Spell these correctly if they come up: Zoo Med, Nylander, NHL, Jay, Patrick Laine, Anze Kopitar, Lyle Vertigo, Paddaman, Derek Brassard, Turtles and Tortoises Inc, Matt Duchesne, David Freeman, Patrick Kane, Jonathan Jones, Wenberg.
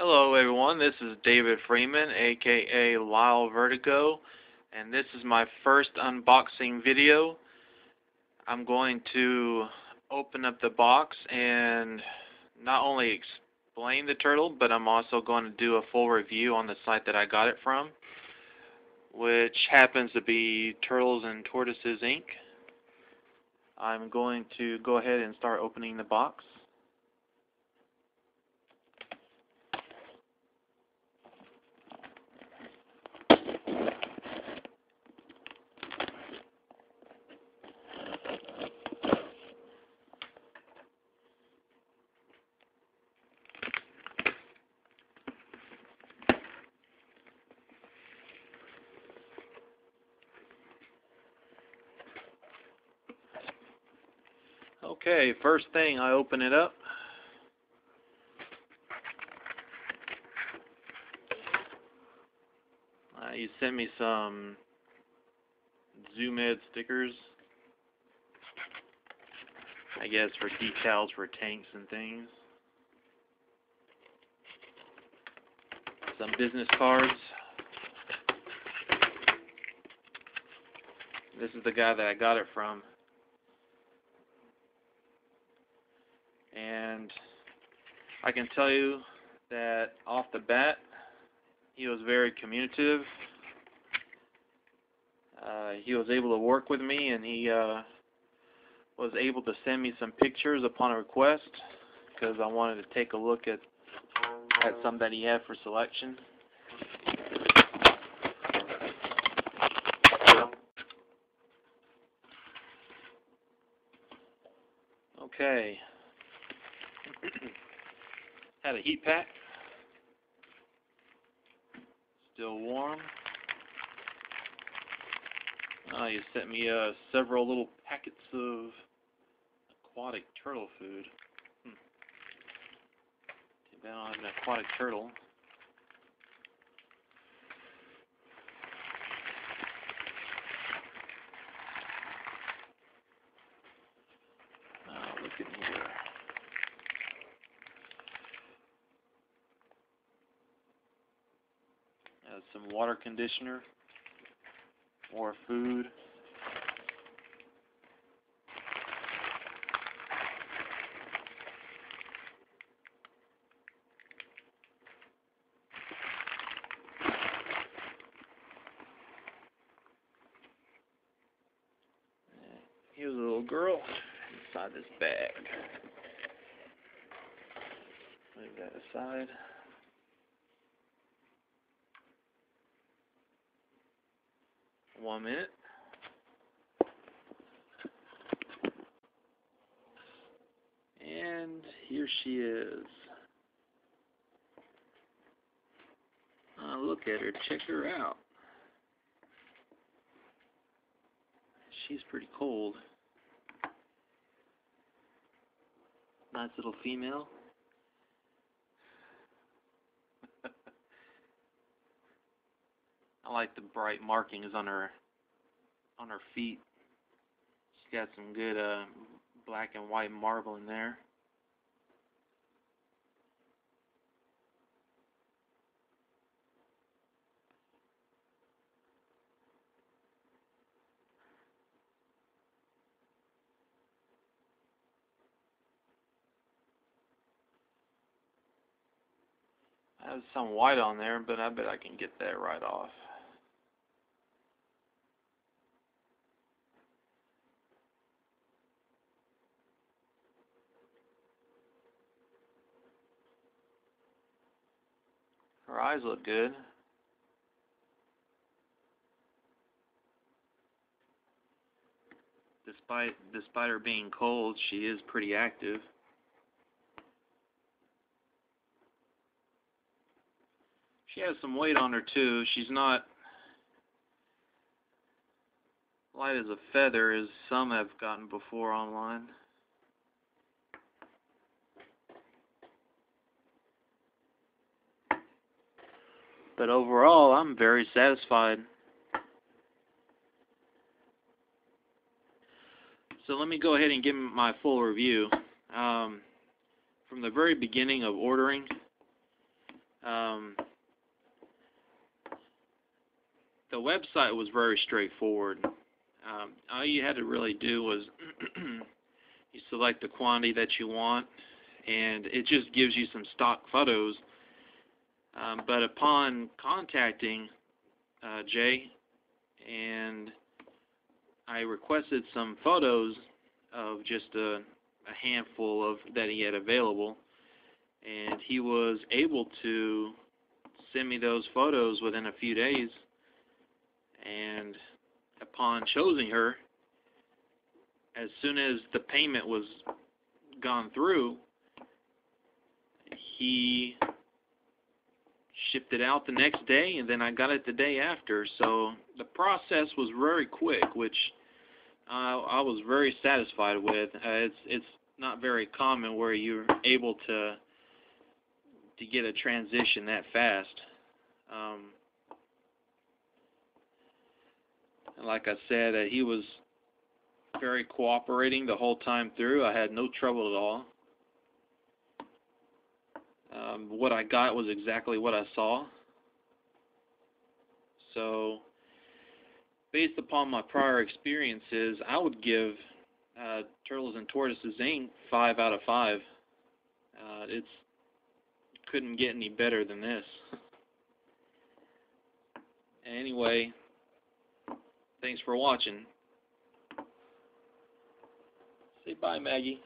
Hello everyone, this is David Freeman, aka Lyle Vertigo, and this is my first unboxing video. I'm going to open up the box and not only explain the turtle, but I'm also going to do a full review on the site that I got it from, which happens to be Turtles and Tortoises Inc. I'm going to go ahead and start opening the box. Okay, first thing, I open it up. You sent me some Zoo Med stickers, I guess, for decals for tanks and things. Some business cards. This is the guy that I got it from. And I can tell you that off the bat, he was very communicative. He was able to work with me, and he was able to send me some pictures upon a request because I wanted to take a look at some that he had for selection. Okay. Had a heat pack, still warm. You sent me several little packets of aquatic turtle food. Too bad I don't have an aquatic turtle. Look at here. Some water conditioner, more food. Here's a little girl inside this bag. Move that aside. One minute. And here she is. Look at her. Check her out. She's pretty cold. Nice little female. I like the bright markings on her feet. She's got some good black and white marble in there. I have some white on there, but I bet I can get that right off. Her eyes look good. Despite her being cold, she is pretty active. She has some weight on her too. She's not light as a feather as some have gotten before online. But overall, I'm very satisfied. So let me go ahead and give my full review. From the very beginning of ordering, The website was very straightforward. All you had to really do was you select the quantity that you want, and it just gives you some stock photos. But upon contacting Jay, and I requested some photos of just a handful of that he had available, and he was able to send me those photos within a few days. And upon choosing her, as soon as the payment was gone through, he shipped it out the next day, and then I got it the day after. So the process was very quick, which I was very satisfied with. It's not very common where you're able to get a transition that fast. And like I said, he was very cooperating the whole time through. I had no trouble at all. What I got was exactly what I saw. So, based upon my prior experiences, I would give Turtles and Tortoises Inc. 5 out of 5. It couldn't get any better than this. Anyway, thanks for watching. Say bye, Maggie.